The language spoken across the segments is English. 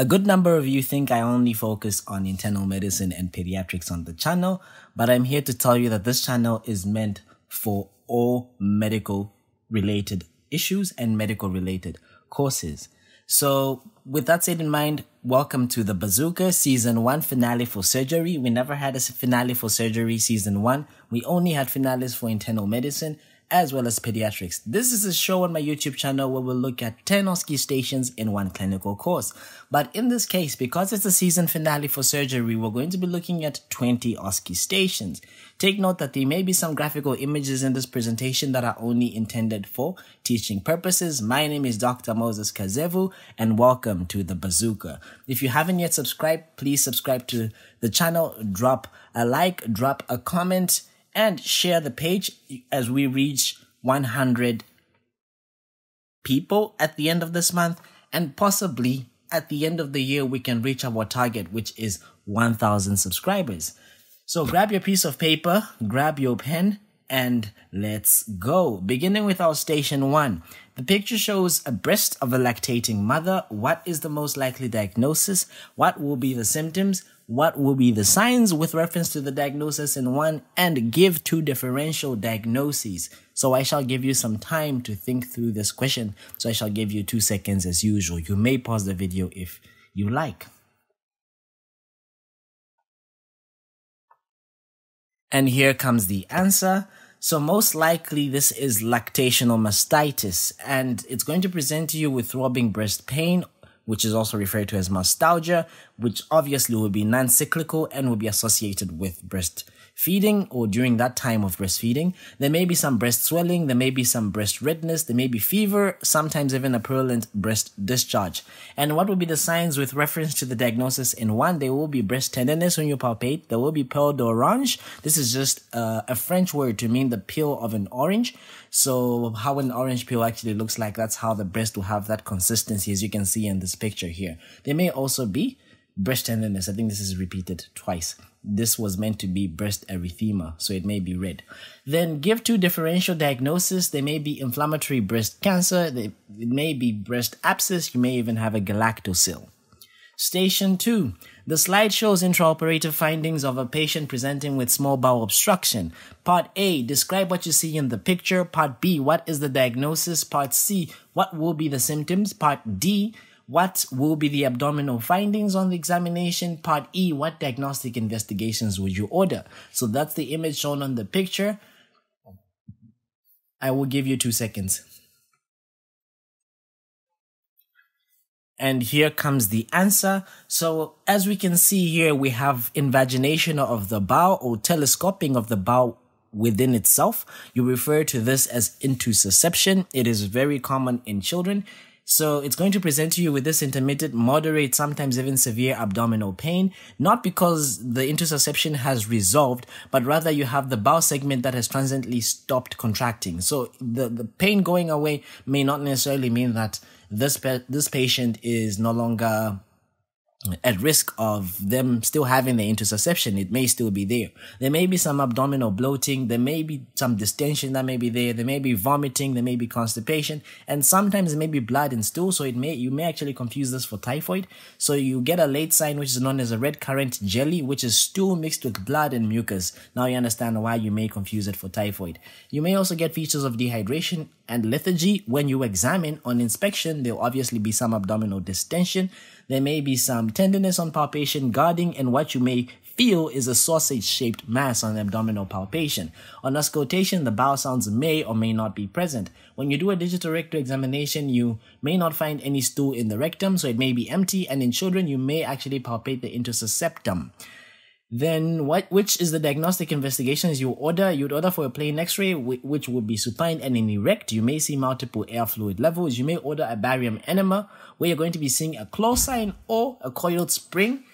A good number of you think I only focus on internal medicine and pediatrics on the channel, but I'm here to tell you that this channel is meant for all medical related issues and medical related courses. So with that said in mind, welcome to the Bazooka Season 1 finale for surgery. We never had a finale for surgery Season 1. We only had finales for internal medicine as well as pediatrics. This is a show on my YouTube channel where we'll look at 10 OSCE stations in one clinical course. But in this case, because it's a season finale for surgery, we're going to be looking at 20 OSCE stations. Take note that there may be some graphical images in this presentation that are only intended for teaching purposes. My name is Dr. Moses Kazewu, and welcome to the Bazooka. If you haven't yet subscribed, please subscribe to the channel, drop a like, drop a comment, and share the page as we reach 100 people at the end of this month. And possibly at the end of the year, we can reach our target, which is 1,000 subscribers. So grab your piece of paper, grab your pen, and let's go. Beginning with our station 1. The picture shows a breast of a lactating mother. What is the most likely diagnosis? What will be the symptoms? What will be the signs with reference to the diagnosis in one, and give two differential diagnoses. So I shall give you some time to think through this question. So I shall give you 2 seconds as usual. You may pause the video if you like. And here comes the answer. So most likely this is lactational mastitis, and it's going to present to you with throbbing breast pain, which is also referred to as mastalgia, which obviously will be non-cyclical and will be associated with breastfeeding or during that time of breastfeeding. There may be some breast swelling, there may be some breast redness, there may be fever, sometimes even a purulent breast discharge. And what will be the signs with reference to the diagnosis in one? There will be breast tenderness when you palpate, there will be peel d'orange. This is just a French word to mean the peel of an orange. So how an orange peel actually looks like, that's how the breast will have that consistency, as you can see in this picture here. There may also be breast tenderness. I think this is repeated twice. This was meant to be breast erythema, so it may be red. Then give two differential diagnosis. There may be inflammatory breast cancer. There may be breast abscess. You may even have a galactocele. Station 2. The slide shows intraoperative findings of a patient presenting with small bowel obstruction. Part A, describe what you see in the picture. Part B, what is the diagnosis? Part C, what will be the symptoms? Part D, what will be the abdominal findings on the examination? Part E, what diagnostic investigations would you order? So that's the image shown on the picture. I will give you 2 seconds. And here comes the answer. So as we can see here, we have invagination of the bowel or telescoping of the bowel within itself. You refer to this as intussusception. It is very common in children. So it's going to present to you with this intermittent, moderate, sometimes even severe abdominal pain, not because the intussusception has resolved, but rather you have the bowel segment that has transiently stopped contracting. So the pain going away may not necessarily mean that this patient is no longer at risk of them still having the intussusception. It may still be there. There may be some abdominal bloating. There may be some distension that may be there. There may be vomiting. There may be constipation. And sometimes it may be blood in stool. So you may actually confuse this for typhoid. So you get a late sign, which is known as a red currant jelly, which is stool mixed with blood and mucus. Now you understand why you may confuse it for typhoid. You may also get features of dehydration and lethargy. When you examine on inspection, there will obviously be some abdominal distension. There may be some tenderness on palpation, guarding, and what you may feel is a sausage-shaped mass on abdominal palpation. On auscultation, the bowel sounds may or may not be present. When you do a digital rectal examination, you may not find any stool in the rectum, so it may be empty, and in children, you may actually palpate the intussusceptum. Then which is the diagnostic investigations you order? You'd order for a plain x-ray, which would be supine and erect. You may see multiple air fluid levels. You may order a barium enema, where you're going to be seeing a claw sign or a coiled spring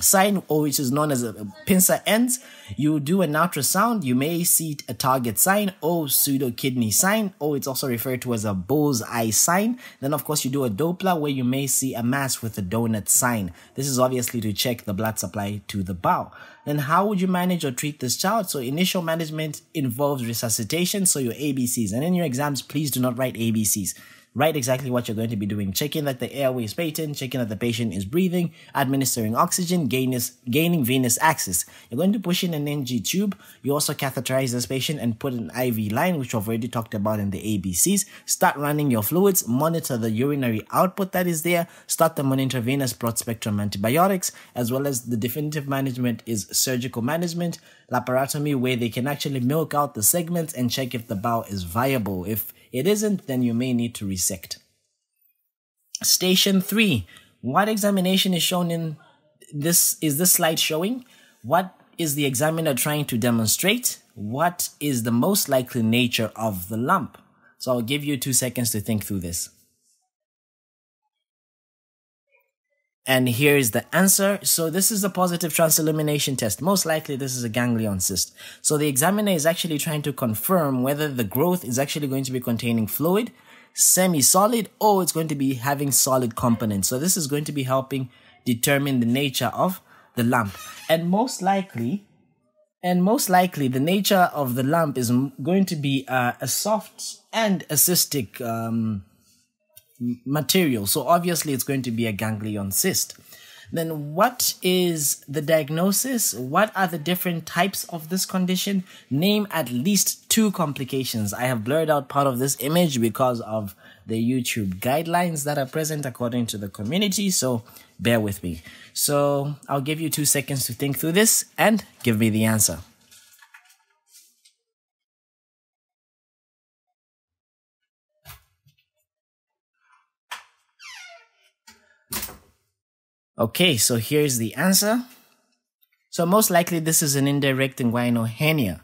sign, or which is known as a pincer ends. You do an ultrasound. You may see a target sign or pseudo-kidney sign, or it's also referred to as a bull's eye sign. Then, of course, you do a Doppler, where you may see a mass with a donut sign. This is obviously to check the blood supply to the bowel. Then how would you manage or treat this child? So initial management involves resuscitation, so your ABCs. And in your exams, please do not write ABCs. Write exactly what you're going to be doing, checking that the airway is patent, checking that the patient is breathing, administering oxygen, gaining venous access. You're going to push in an NG tube. You also catheterize this patient and put an IV line, which I've already talked about in the ABCs. Start running your fluids, monitor the urinary output that is there, start them on intravenous broad spectrum antibiotics, as well as the definitive management is surgical management, laparotomy, where they can actually milk out the segments and check if the bowel is viable. If it isn't, then you may need to resect. Station 3. What examination is shown in this? Is this slide showing? What is the examiner trying to demonstrate? What is the most likely nature of the lump? So I'll give you 2 seconds to think through this. And here is the answer. So this is a positive translumination test. Most likely this is a ganglion cyst. So the examiner is actually trying to confirm whether the growth is actually going to be containing fluid, semi-solid, or it's going to be having solid components. So this is going to be helping determine the nature of the lump. And most likely the nature of the lump is going to be a soft and a cystic material. So obviously it's going to be a ganglion cyst. Then what is the diagnosis? What are the different types of this condition? Name at least 2 complications. I have blurred out part of this image because of the YouTube guidelines that are present according to the community, so bear with me. So I'll give you 2 seconds to think through this and give me the answer. Okay, so here's the answer. So most likely this is an indirect inguinal hernia.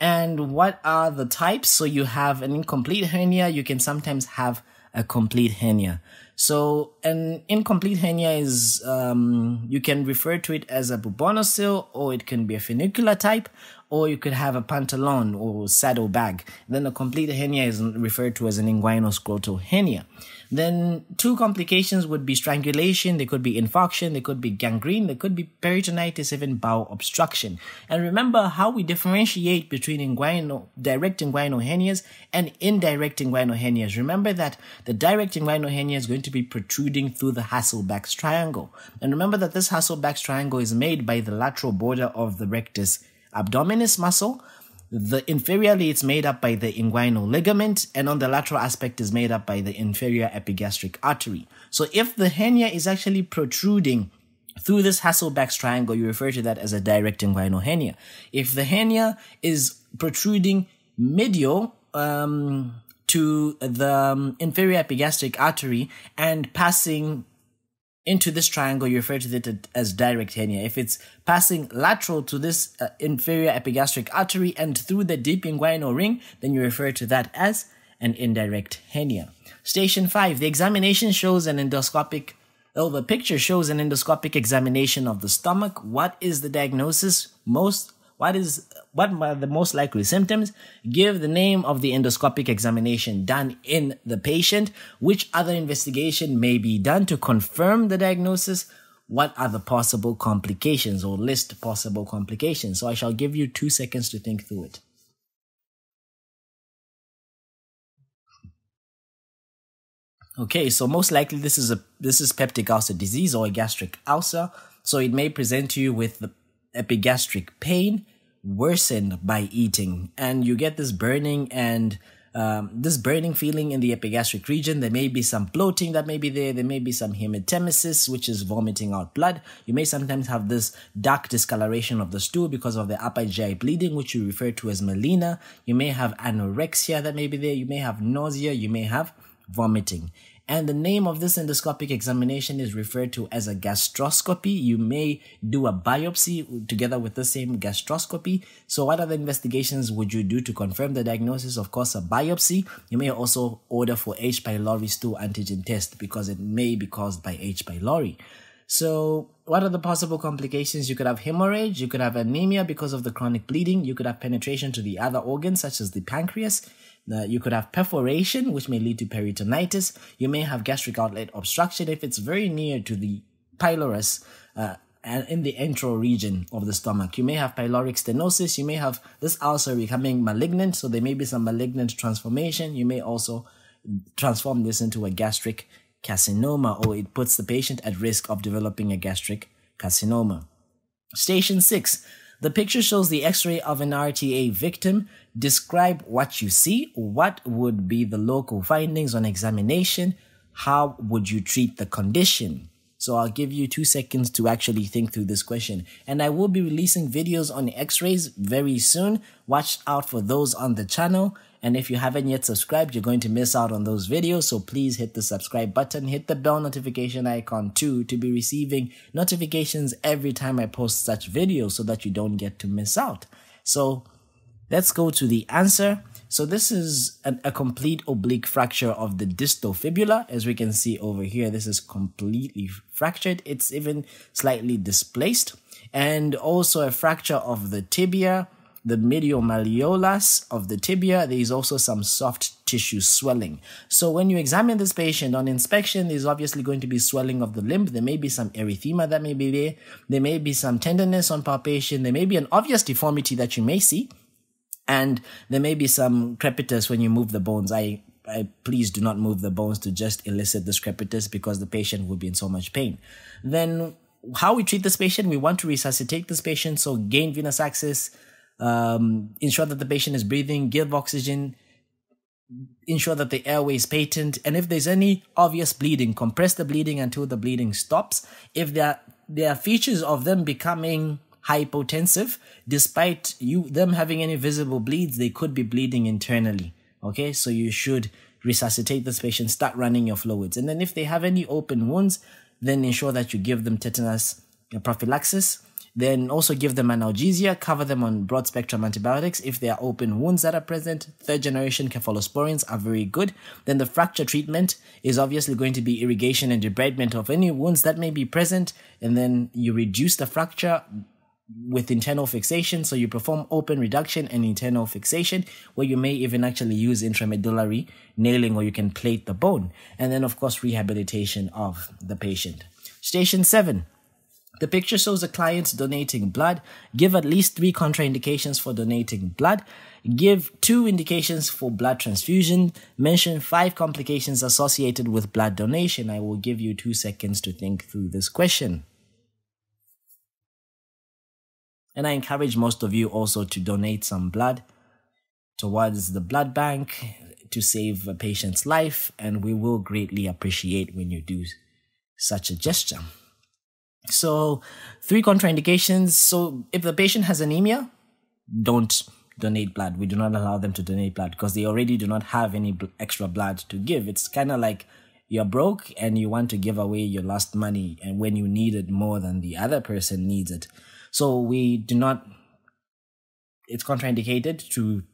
And what are the types? So you have an incomplete hernia. You can sometimes have a complete hernia. So an incomplete hernia is, you can refer to it as a bubonosil, or it can be a funicular type, or you could have a pantalon or saddle bag. Then a complete hernia is referred to as an inguinoscrotal hernia. Then 2 complications would be strangulation, they could be infarction, they could be gangrene, they could be peritonitis, even bowel obstruction. And remember how we differentiate between direct inguinal hernias and indirect inguinal hernias. Remember that the direct inguinal hernia is going to be protruding through the Hesselbach's triangle. And remember that this Hesselbach's triangle is made by the lateral border of the rectus abdominis muscle. The inferiorly, it's made up by the inguinal ligament, and on the lateral aspect is made up by the inferior epigastric artery. So if the hernia is actually protruding through this Hesselbach's triangle, you refer to that as a direct inguinal hernia. If the hernia is protruding medial to the inferior epigastric artery and passing into this triangle, you refer to it as direct hernia. If it's passing lateral to this inferior epigastric artery and through the deep inguinal ring, then you refer to that as an indirect hernia. Station 5, the examination shows an endoscopic, the picture shows an endoscopic examination of the stomach. What is the diagnosis? What are the most likely symptoms? Give the name of the endoscopic examination done in the patient. Which other investigation may be done to confirm the diagnosis? What are the possible complications, or list possible complications? So I shall give you 2 seconds to think through it. Okay, so most likely this is peptic ulcer disease or a gastric ulcer. So it may present to you with the epigastric pain, worsened by eating, and you get this burning and feeling in the epigastric region. There may be some bloating that may be there. There may be some hematemesis, which is vomiting out blood. You may sometimes have this dark discoloration of the stool because of the upper GI bleeding, which you refer to as melena. You may have anorexia that may be there. You may have nausea. You may have vomiting. And the name of this endoscopic examination is referred to as a gastroscopy. You may do a biopsy together with the same gastroscopy. So what other investigations would you do to confirm the diagnosis? Of course, a biopsy. You may also order for H. pylori stool antigen test because it may be caused by H. pylori. So what are the possible complications? You could have hemorrhage. You could have anemia because of the chronic bleeding. You could have penetration to the other organs, such as the pancreas. You could have perforation, which may lead to peritonitis. You may have gastric outlet obstruction if it's very near to the pylorus and in the enteral region of the stomach. You may have pyloric stenosis. You may have this ulcer becoming malignant, so there may be some malignant transformation. You may also transform this into a gastric carcinoma, or it puts the patient at risk of developing a gastric carcinoma. Station 6. The picture shows the x-ray of an RTA victim. Describe what you see. What would be the local findings on examination? How would you treat the condition? So I'll give you 2 seconds to actually think through this question. And I will be releasing videos on x-rays very soon. Watch out for those on the channel. And if you haven't yet subscribed, you're going to miss out on those videos. So please hit the subscribe button, hit the bell notification icon too to be receiving notifications every time I post such videos so that you don't get to miss out. So let's go to the answer. So this is a complete oblique fracture of the distal fibula. As we can see over here, this is completely fractured. It's even slightly displaced. And also a fracture of the tibia, the medial malleolus of the tibia. There is also some soft tissue swelling. So when you examine this patient on inspection, there's obviously going to be swelling of the limb. There may be some erythema that may be there. There may be some tenderness on palpation. There may be an obvious deformity that you may see. And there may be some crepitus when you move the bones. I please do not move the bones to just elicit this crepitus because the patient would be in so much pain. Then how we treat this patient, we want to resuscitate this patient. So gain venous access, ensure that the patient is breathing, give oxygen, ensure that the airway is patent, and if there's any obvious bleeding, compress the bleeding until the bleeding stops. If there are features of them becoming hypotensive, despite them having any visible bleeds, they could be bleeding internally. Okay, so you should resuscitate this patient, start running your fluids. And then if they have any open wounds, then ensure that you give them tetanus prophylaxis. Then also give them analgesia, cover them on broad spectrum antibiotics. If there are open wounds that are present, third generation cephalosporins are very good. Then the fracture treatment is obviously going to be irrigation and debridement of any wounds that may be present. And then you reduce the fracture with internal fixation. So you perform open reduction and internal fixation, where you may even actually use intramedullary nailing, or you can plate the bone. And then of course, rehabilitation of the patient. Station 7. The picture shows a client donating blood. Give at least 3 contraindications for donating blood. Give 2 indications for blood transfusion. Mention 5 complications associated with blood donation. I will give you 2 seconds to think through this question. And I encourage most of you also to donate some blood towards the blood bank to save a patient's life. And we will greatly appreciate when you do such a gesture. So 3 contraindications. So if the patient has anemia, don't donate blood. We do not allow them to donate blood because they already do not have any extra blood to give. It's kind of like you're broke and you want to give away your last money and when you need it more than the other person needs it. So we do not, it's contraindicated to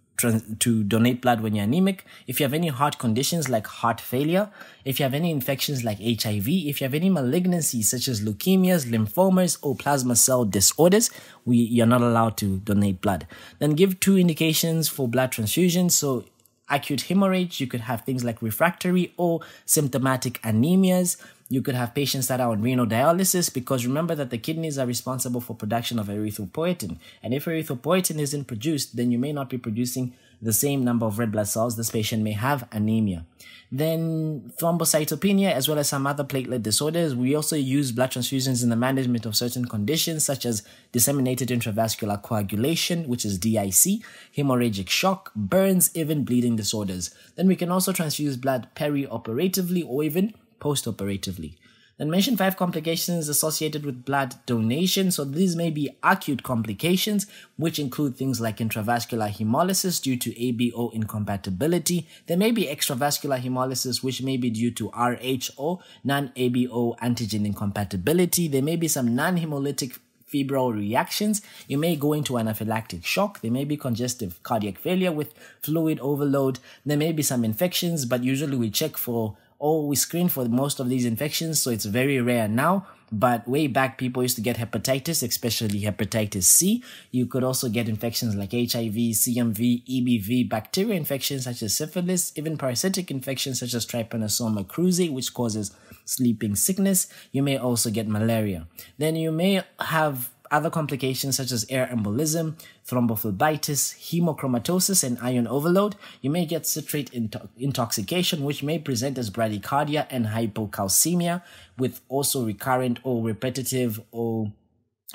donate blood when you're anemic. If you have any heart conditions like heart failure, if you have any infections like HIV, if you have any malignancies such as leukemias, lymphomas, or plasma cell disorders, you're not allowed to donate blood. Then give 2 indications for blood transfusion. So acute hemorrhage, you could have things like refractory or symptomatic anemias. You could have patients that are on renal dialysis, because remember that the kidneys are responsible for production of erythropoietin. And if erythropoietin isn't produced, then you may not be producing the same number of red blood cells. This patient may have anemia. Then thrombocytopenia, as well as some other platelet disorders. We also use blood transfusions in the management of certain conditions, such as disseminated intravascular coagulation, which is DIC, hemorrhagic shock, burns, even bleeding disorders. Then we can also transfuse blood perioperatively or even post-operatively. Then mention 5 complications associated with blood donation. So these may be acute complications, which include things like intravascular hemolysis due to ABO incompatibility. There may be extravascular hemolysis, which may be due to RHO, non-ABO antigen incompatibility. There may be some non-hemolytic febrile reactions. You may go into anaphylactic shock. There may be congestive cardiac failure with fluid overload. There may be some infections, but usually we check for we screen for most of these infections, so it's very rare now. But way back, people used to get hepatitis, especially hepatitis C. You could also get infections like HIV, CMV, EBV, bacterial infections such as syphilis, even parasitic infections such as trypanosoma cruzi, which causes sleeping sickness. You may also get malaria. Then you may have Other complications such as air embolism, thrombophlebitis, hemochromatosis, and iron overload. You may get citrate intoxication, which may present as bradycardia and hypocalcemia, with also recurrent or repetitive or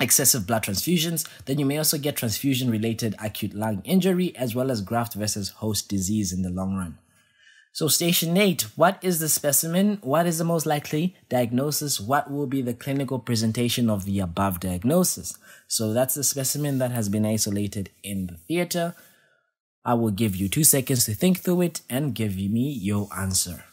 excessive blood transfusions. Then you may also get transfusion-related acute lung injury, as well as graft versus host disease in the long run. So station 8, what is the specimen? What is the most likely diagnosis? What will be the clinical presentation of the above diagnosis? So that's the specimen that has been isolated in the theater. I will give you 2 seconds to think through it and give me your answer.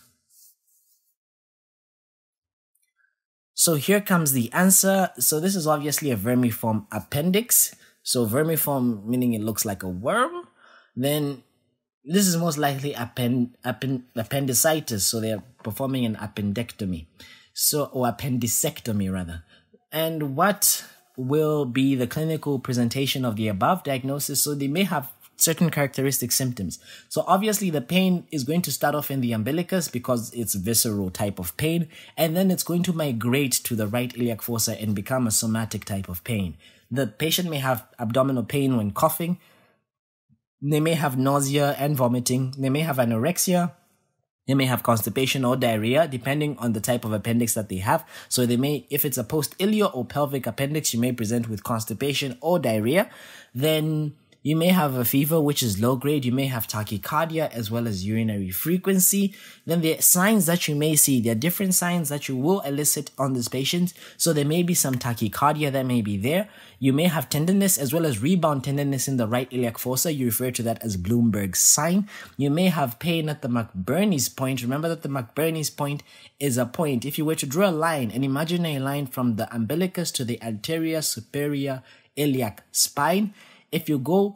So here comes the answer. So this is obviously a vermiform appendix. So vermiform meaning it looks like a worm. Then this is most likely appendicitis, so they're performing an appendectomy, or appendicectomy rather. And what will be the clinical presentation of the above diagnosis? So they may have certain characteristic symptoms. So obviously the pain is going to start off in the umbilicus because it's visceral type of pain, and then it's going to migrate to the right iliac fossa and become a somatic type of pain. The patient may have abdominal pain when coughing. They may have nausea and vomiting. They may have anorexia. They may have constipation or diarrhea, depending on the type of appendix that they have. So they may, if it's a post-ileal or pelvic appendix, you may present with constipation or diarrhea. Then you may have a fever, which is low grade. You may have tachycardia as well as urinary frequency. Then the signs that you may see, there are different signs that you will elicit on this patient. So there may be some tachycardia that may be there. You may have tenderness as well as rebound tenderness in the right iliac fossa. You refer to that as Bloomberg's sign. You may have pain at the McBurney's point. Remember that the McBurney's point is a point. If you were to draw a line, an imaginary line from the umbilicus to the anterior superior iliac spine, if you go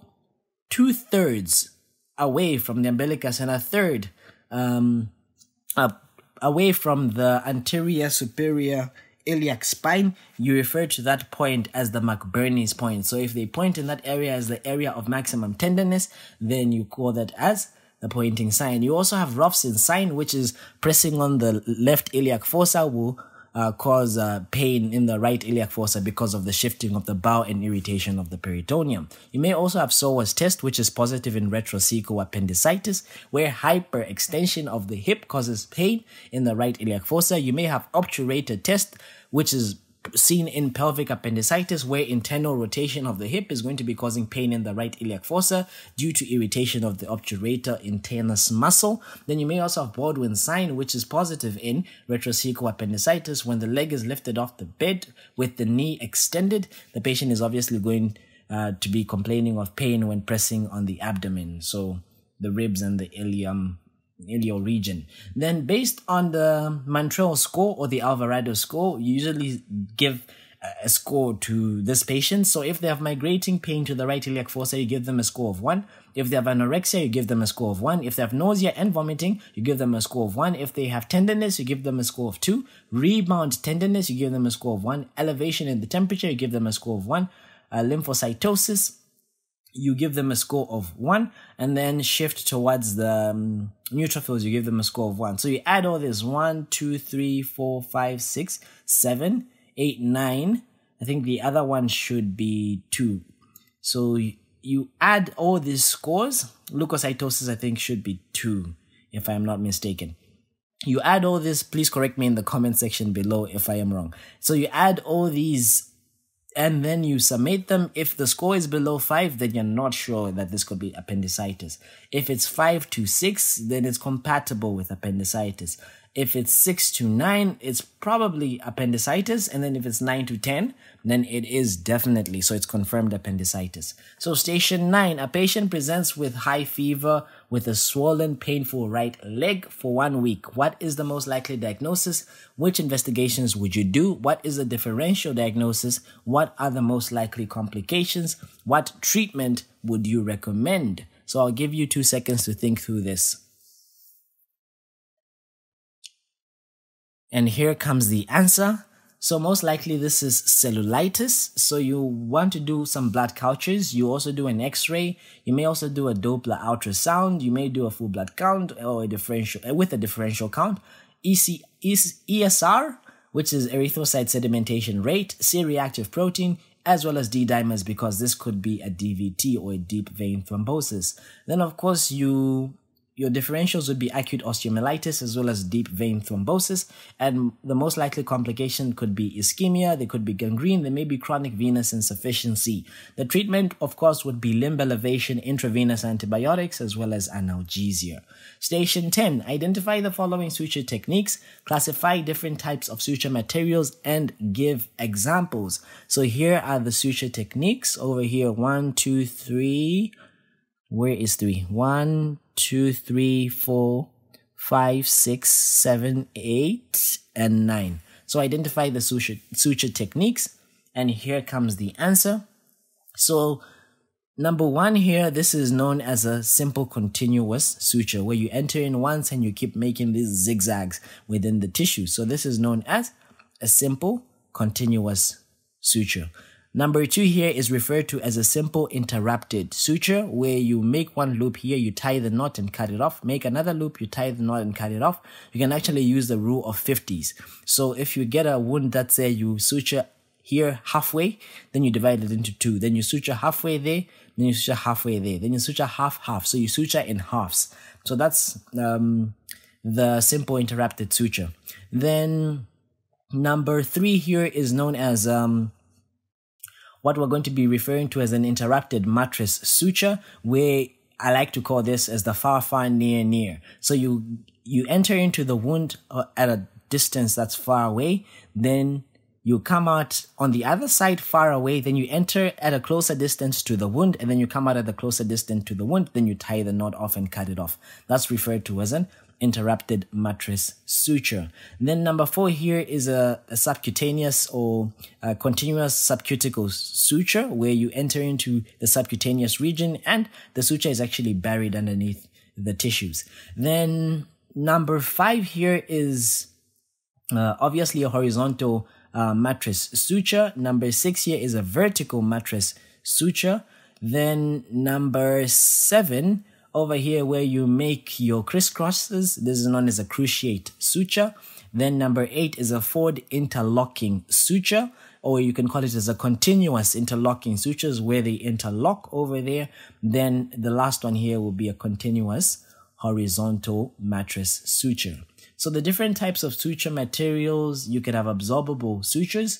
2/3 away from the umbilicus and 1/3 away from the anterior superior iliac spine, you refer to that point as the McBurney's point. So if they point in that area as the area of maximum tenderness, then you call that as the pointing sign. You also have Rovsing's sign, which is pressing on the left iliac fossa will cause pain in the right iliac fossa because of the shifting of the bowel and irritation of the peritoneum. You may also have Sower's test, which is positive in retrocecal appendicitis, where hyperextension of the hip causes pain in the right iliac fossa. You may have obturator test, which is seen in pelvic appendicitis, where internal rotation of the hip is going to be causing pain in the right iliac fossa due to irritation of the obturator internus muscle. Then you may also have Baldwin's sign, which is positive in retrocecal appendicitis. When the leg is lifted off the bed with the knee extended, the patient is obviously going to be complaining of pain when pressing on the abdomen, so the ribs and the ileal region. Then based on the Montreux score or the Alvarado score, you usually give a score to this patient. So if they have migrating pain to the right iliac fossa, you give them a score of 1. If they have anorexia, you give them a score of 1. If they have nausea and vomiting, you give them a score of 1. If they have tenderness, you give them a score of 2. Rebound tenderness, you give them a score of 1. Elevation in the temperature, you give them a score of 1. Lymphocytosis, you give them a score of 1, and then shift towards the neutrophils, you give them a score of 1. So you add all this, 1, 2, 3, 4, 5, 6, 7, 8, 9. I think the other one should be 2. So you add all these scores. Leukocytosis, I think, should be 2, if I'm not mistaken. You add all this, please correct me in the comment section below if I am wrong. So you add all these and then you summate them. If the score is below 5, then you're not sure that this could be appendicitis. If it's 5 to 6, then it's compatible with appendicitis. If it's 6 to 9, it's probably appendicitis. And then if it's 9 to 10, then it is definitely. So it's confirmed appendicitis. So station 9, a patient presents with high fever with a swollen, painful right leg for 1 week. What is the most likely diagnosis? Which investigations would you do? What is the differential diagnosis? What are the most likely complications? What treatment would you recommend? So I'll give you 2 seconds to think through this. And here comes the answer. So most likely this is cellulitis. So you want to do some blood cultures. You also do an x-ray. You may also do a Doppler ultrasound. You may do a full blood count or a differential with a differential count. ESR, which is erythrocyte sedimentation rate, C-reactive protein, as well as D-dimers, because this could be a DVT or a deep vein thrombosis. Then, of course, your differentials would be acute osteomyelitis as well as deep vein thrombosis, and the most likely complication could be ischemia, there could be gangrene, there may be chronic venous insufficiency. The treatment, of course, would be limb elevation, intravenous antibiotics, as well as analgesia. Station 10, identify the following suture techniques, classify different types of suture materials, and give examples. So here are the suture techniques. Over here, 1, 2, 3... Where is 3? 1, 2, 3, 4, 5, 6, 7, 8, and 9. So identify the suture techniques, and here comes the answer. So number 1 here, this is known as a simple continuous suture, where you enter in once and you keep making these zigzags within the tissue. So this is known as a simple continuous suture. Number 2 here is referred to as a simple interrupted suture, where you make one loop here, you tie the knot and cut it off, make another loop, you tie the knot and cut it off. You can actually use the rule of 50s. So if you get a wound that say you suture here halfway, then you divide it into 2. Then you suture halfway there, then you suture halfway there, then you suture half-half. So you suture in halves. So that's the simple interrupted suture. Then number 3 here is known as... what we're going to be referring to as an interrupted mattress suture, where I like to call this as the far, far, near, near. So you enter into the wound at a distance that's far away, then you come out on the other side far away, then you enter at a closer distance to the wound, and then you come out at a closer distance to the wound, then you tie the knot off and cut it off. That's referred to as an interrupted mattress suture. And then number 4 here is a subcutaneous or a continuous subcuticle suture, where you enter into the subcutaneous region and the suture is actually buried underneath the tissues. Then number 5 here is obviously a horizontal mattress suture. Number 6 here is a vertical mattress suture. Then number 7 over here, where you make your crisscrosses, this is known as a cruciate suture. Then number 8 is a forward interlocking suture, or you can call it as a continuous interlocking sutures, where they interlock over there. Then the last one here will be a continuous horizontal mattress suture. So the different types of suture materials, you could have absorbable sutures,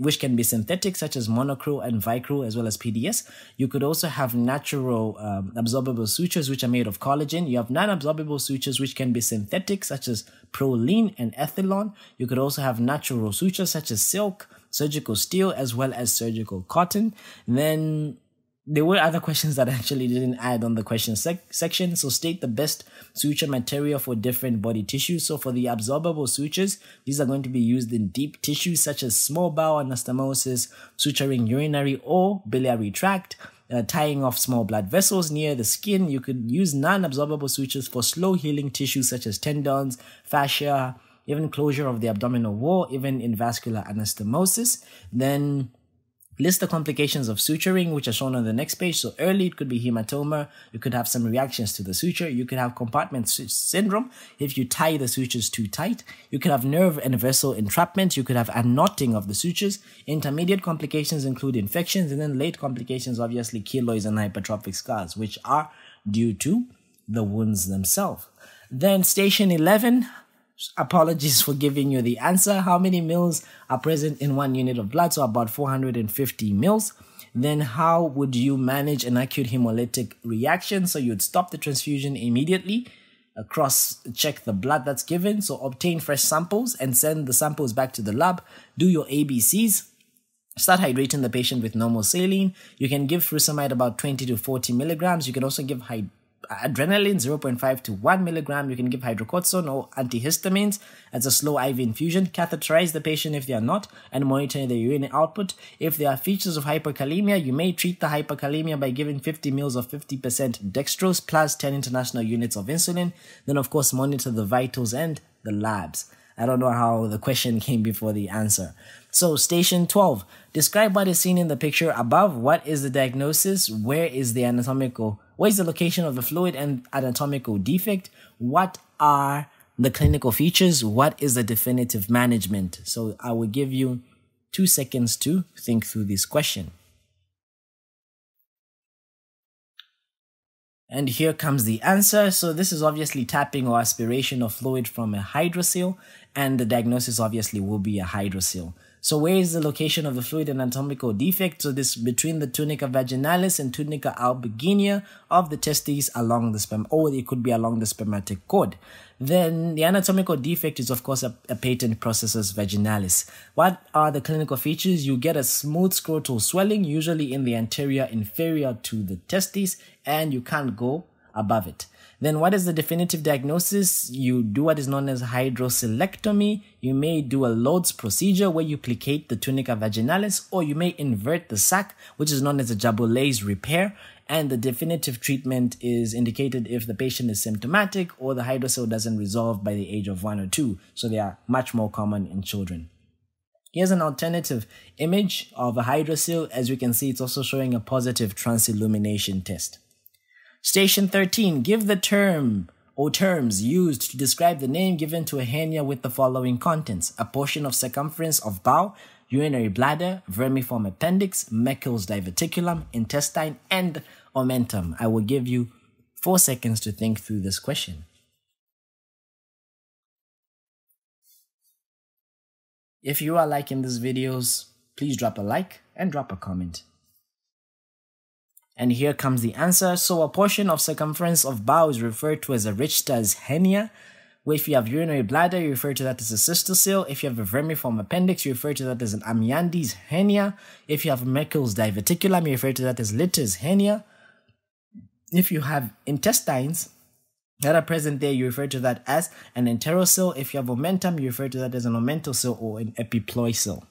which can be synthetic, such as monocryl and vicryl, as well as PDS. You could also have natural absorbable sutures, which are made of collagen. You have non-absorbable sutures, which can be synthetic, such as proline and ethylon. You could also have natural sutures, such as silk, surgical steel, as well as surgical cotton. And then there were other questions that I actually didn't add on the question section. So state the best suture material for different body tissues. So for the absorbable sutures, these are going to be used in deep tissues such as small bowel anastomosis, suturing urinary or biliary tract, tying off small blood vessels near the skin. You could use non-absorbable sutures for slow healing tissues such as tendons, fascia, even closure of the abdominal wall, even in vascular anastomosis. Then list the complications of suturing, which are shown on the next page. So early, it could be hematoma. You could have some reactions to the suture. You could have compartment syndrome if you tie the sutures too tight. You could have nerve and vessel entrapment. You could have unknotting of the sutures. Intermediate complications include infections. And then late complications, obviously, keloids and hypertrophic scars, which are due to the wounds themselves. Then station 11. Apologies for giving you the answer. How many mils are present in 1 unit of blood? So about 450 mils. Then how would you manage an acute hemolytic reaction? So you'd stop the transfusion immediately, cross-check the blood that's given, so obtain fresh samples and send the samples back to the lab. Do your ABCs. Start hydrating the patient with normal saline. You can give furosemide about 20 to 40 milligrams. You can also give adrenaline 0.5 to 1 milligram. You can give hydrocortisone or antihistamines as a slow IV infusion. Catheterize the patient if they are not, and monitor the urine output. If there are features of hyperkalemia, you may treat the hyperkalemia by giving 50 mils of 50% dextrose plus 10 international units of insulin. Then, of course, monitor the vitals and the labs. I don't know how the question came before the answer. So station 12, describe what is seen in the picture above. What is the diagnosis? Where is the anatomical? What is the location of the fluid and anatomical defect? What are the clinical features? What is the definitive management? So I will give you 2 seconds to think through this question. And here comes the answer. So this is obviously tapping or aspiration of fluid from a hydrocele, and the diagnosis obviously will be a hydrocele. So where is the location of the fluid anatomical defect? So this between the tunica vaginalis and tunica albuginea of the testes along the sperm, or it could be along the spermatic cord. Then the anatomical defect is of course a patent processus vaginalis. What are the clinical features? You get a smooth scrotal swelling, usually in the anterior inferior to the testes, and you can't go above it. Then what is the definitive diagnosis? You do what is known as hydrocelectomy. You may do a Lord's procedure where you plicate the tunica vaginalis, or you may invert the sac, which is known as a Jaboulay's repair. And the definitive treatment is indicated if the patient is symptomatic or the hydrocele doesn't resolve by the age of 1 or 2. So they are much more common in children. Here's an alternative image of a hydrocele. As you can see, it's also showing a positive transillumination test. Station 13, give the term or terms used to describe the name given to a hernia with the following contents: a portion of circumference of bowel, urinary bladder, vermiform appendix, Meckel's diverticulum, intestine, and omentum. I will give you 4 seconds to think through this question. If you are liking these videos, please drop a like and drop a comment. And here comes the answer. So a portion of circumference of bowel is referred to as a Richter's hernia. If you have urinary bladder, you refer to that as a cystocele. If you have a vermiform appendix, you refer to that as an Amyand's hernia. If you have Meckel's diverticulum, you refer to that as Littre's hernia. If you have intestines that are present there, you refer to that as an enterocele. If you have omentum, you refer to that as an omentocele or an epiploicele.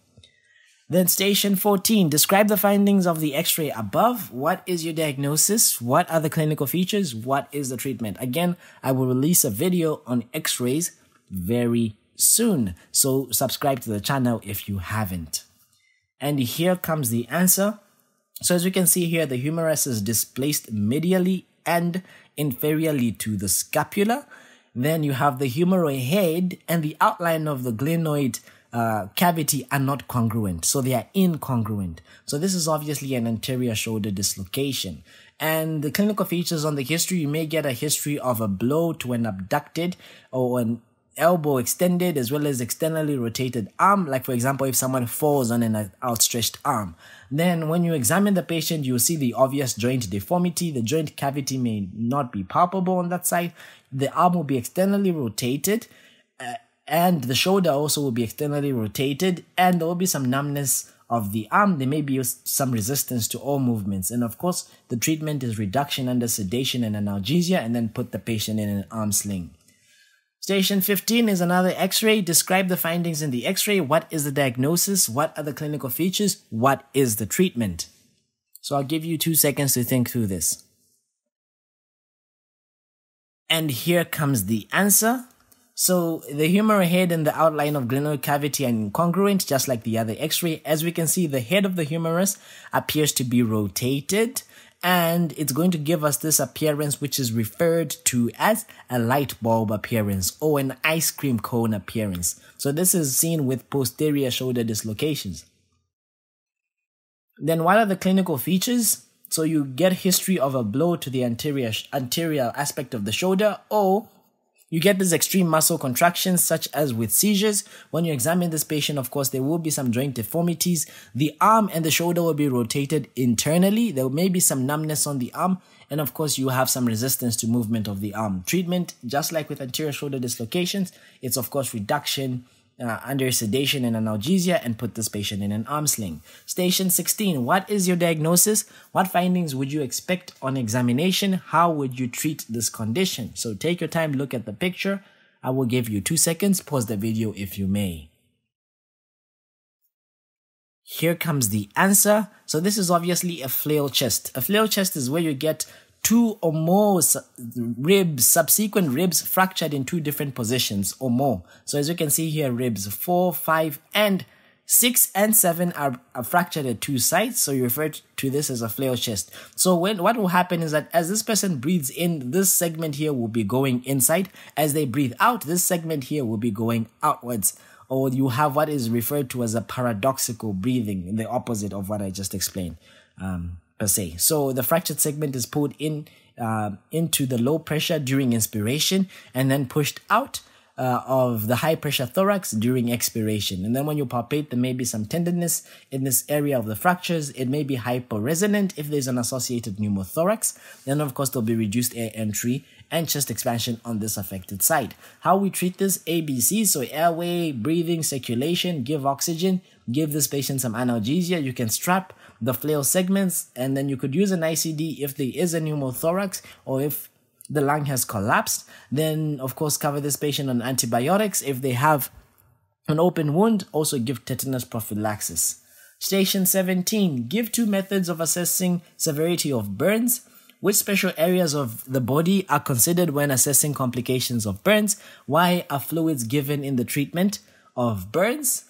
Then station 14, describe the findings of the x-ray above. What is your diagnosis? What are the clinical features? What is the treatment? Again, I will release a video on x-rays very soon, so subscribe to the channel if you haven't. And here comes the answer. So as you can see here, the humerus is displaced medially and inferiorly to the scapula. Then you have the humeral head and the outline of the glenoid cavity are not congruent, so they are incongruent. So this is obviously an anterior shoulder dislocation. And the clinical features on the history, you may get a history of a blow to an abducted or an elbow extended, as well as externally rotated arm, like for example if someone falls on an outstretched arm. Then when you examine the patient, you'll see the obvious joint deformity. The joint cavity may not be palpable on that side. The arm will be externally rotated, and the shoulder also will be externally rotated, and there will be some numbness of the arm. There may be some resistance to all movements. And of course, the treatment is reduction under sedation and analgesia, and then put the patient in an arm sling. Station 15 is another x-ray. Describe the findings in the x-ray. What is the diagnosis? What are the clinical features? What is the treatment? So I'll give you 2 seconds to think through this. And here comes the answer. So the humeral head and the outline of glenoid cavity are incongruent, just like the other x-ray. As we can see, the head of the humerus appears to be rotated, and it's going to give us this appearance, which is referred to as a light bulb appearance or an ice cream cone appearance. So this is seen with posterior shoulder dislocations. Then what are the clinical features? So you get history of a blow to the anterior aspect of the shoulder, or you get these extreme muscle contractions, such as with seizures. When you examine this patient, of course, there will be some joint deformities. The arm and the shoulder will be rotated internally. There may be some numbness on the arm. And of course, you have some resistance to movement of the arm. Treatment, just like with anterior shoulder dislocations, it's of course reduction under sedation and analgesia, and put this patient in an arm sling. Station 16, what is your diagnosis? What findings would you expect on examination? How would you treat this condition? So take your time, look at the picture. I will give you 2 seconds, pause the video if you may. Here comes the answer. So this is obviously a flail chest. A flail chest is where you get two or more ribs, subsequent ribs fractured in two different positions or more. So as you can see here, ribs 4, 5, and 6 and 7 are fractured at two sides. So you refer to this as a flail chest. So what will happen is that as this person breathes in, this segment here will be going inside. As they breathe out, this segment here will be going outwards. or you have what is referred to as a paradoxical breathing, the opposite of what I just explained, per se. So the fractured segment is pulled in into the low pressure during inspiration and then pushed out of the high pressure thorax during expiration. And then when you palpate, there may be some tenderness in this area of the fractures. It may be hyporesonant if there's an associated pneumothorax. Then of course there'll be reduced air entry and chest expansion on this affected side. How we treat this: ABC, so airway, breathing, circulation, give oxygen, give this patient some analgesia. You can strap the flail segments, and then you could use an ICD if there is a pneumothorax or if the lung has collapsed. Then of course cover this patient on antibiotics. If they have an open wound, also give tetanus prophylaxis. Station 17, give two methods of assessing severity of burns. Which special areas of the body are considered when assessing complications of burns? Why are fluids given in the treatment of burns?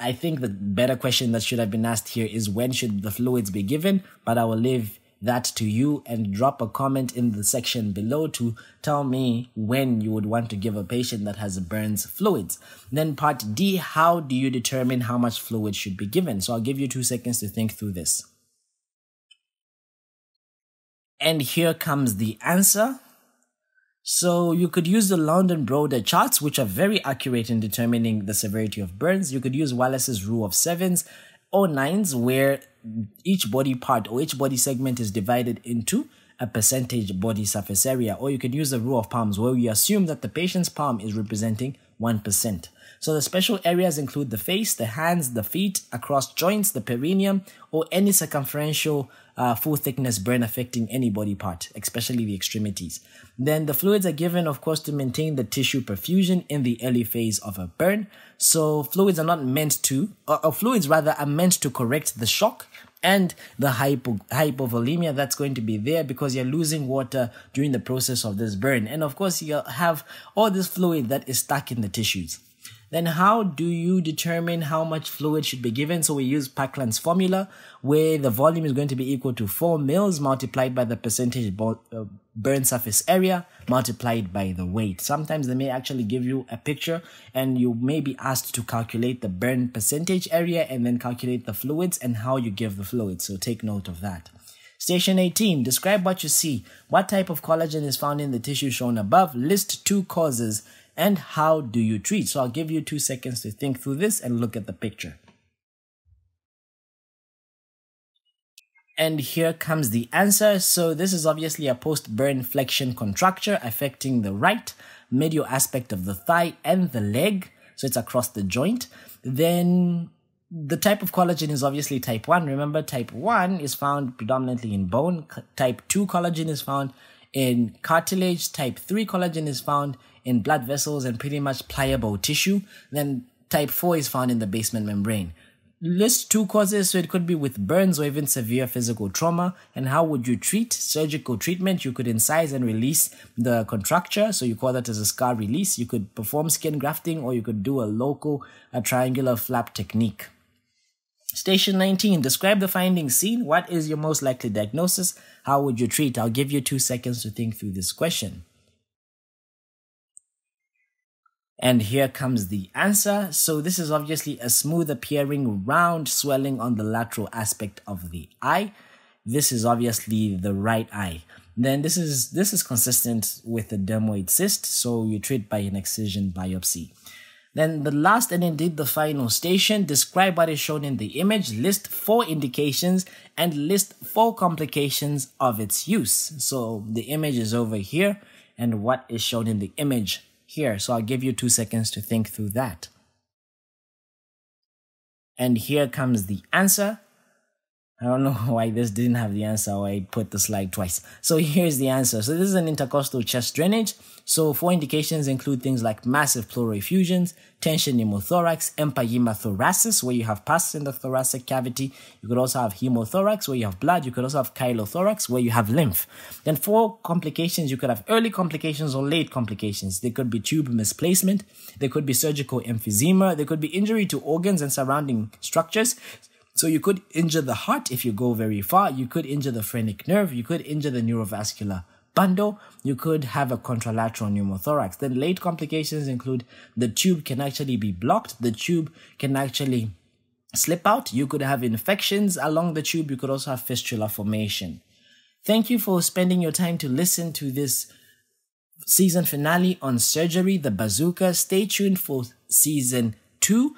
I think the better question that should have been asked here is when should the fluids be given, but I will leave that to you, and drop a comment in the section below to tell me when you would want to give a patient that has burns fluids. Then part D, how do you determine how much fluid should be given? So I'll give you 2 seconds to think through this. And here comes the answer. So you could use the Lund and Browder charts, which are very accurate in determining the severity of burns. You could use Wallace's rule of 7s or 9s, where each body part or each body segment is divided into a percentage body surface area. Or you can use the rule of palms, where we assume that the patient's palm is representing 1%. So the special areas include the face, the hands, the feet, across joints, the perineum, or any circumferential full thickness burn affecting any body part, especially the extremities. Then the fluids are given, of course, to maintain the tissue perfusion in the early phase of a burn. So fluids are not meant to, or fluids rather are meant to correct the shock and the hypovolemia that's going to be there, because you're losing water during the process of this burn. And of course, you have all this fluid that is stuck in the tissues. Then how do you determine how much fluid should be given? So we use Parkland's formula, where the volume is going to be equal to 4 mils multiplied by the percentage burn surface area multiplied by the weight. Sometimes they may actually give you a picture and you may be asked to calculate the burn percentage area and then calculate the fluids and how you give the fluids. So take note of that. Station 18, describe what you see. What type of collagen is found in the tissue shown above? List two causes and how do you treat? So I'll give you 2 seconds to think through this and look at the picture. And here comes the answer. So this is obviously a post-burn flexion contracture affecting the right medial aspect of the thigh and the leg. So it's across the joint. Then the type of collagen is obviously type 1. Remember, type 1 is found predominantly in bone. Type 2 collagen is found in cartilage. Type 3 collagen is found in blood vessels and pretty much pliable tissue. Then type 4 is found in the basement membrane. List two causes, so it could be with burns or even severe physical trauma. And how would you treat? Surgical treatment, you could incise and release the contracture, so you call that as a scar release. You could perform skin grafting, or you could do a local triangular flap technique. Station 19, describe the findings seen. What is your most likely diagnosis? How would you treat? I'll give you 2 seconds to think through this question. And here comes the answer. So this is obviously a smooth appearing round swelling on the lateral aspect of the eye. This is obviously the right eye. Then this is consistent with the dermoid cyst, so you treat by an excision biopsy. Then the last and indeed the final station, describe what is shown in the image, list 4 indications and list 4 complications of its use. So the image is over here, and what is shown in the image here. So I'll give you 2 seconds to think through that. And here comes the answer. I don't know why this didn't have the answer, or I put the slide twice. So here's the answer. So this is an intercostal chest drainage. So 4 indications include things like massive pleural effusions, tension pneumothorax, empyema thoracis, where you have pus in the thoracic cavity. You could also have hemothorax, where you have blood. You could also have chylothorax, where you have lymph. Then 4 complications. You could have early complications or late complications. They could be tube misplacement. They could be surgical emphysema. They could be injury to organs and surrounding structures. So you could injure the heart if you go very far. You could injure the phrenic nerve. You could injure the neurovascular bundle, you could have a contralateral pneumothorax. Then late complications include the tube can actually be blocked, the tube can actually slip out, you could have infections along the tube, you could also have fistula formation. Thank you for spending your time to listen to this season finale on surgery, the Bazooka. Stay tuned for season 2.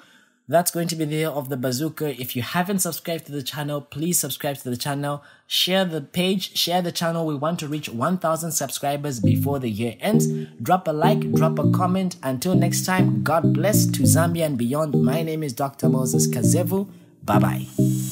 That's going to be the year of the Bazooka. If you haven't subscribed to the channel, please subscribe to the channel. Share the page, share the channel. We want to reach 1,000 subscribers before the year ends. Drop a like, drop a comment. Until next time, God bless to Zambia and beyond. My name is Dr. Moses Kazewu. Bye-bye.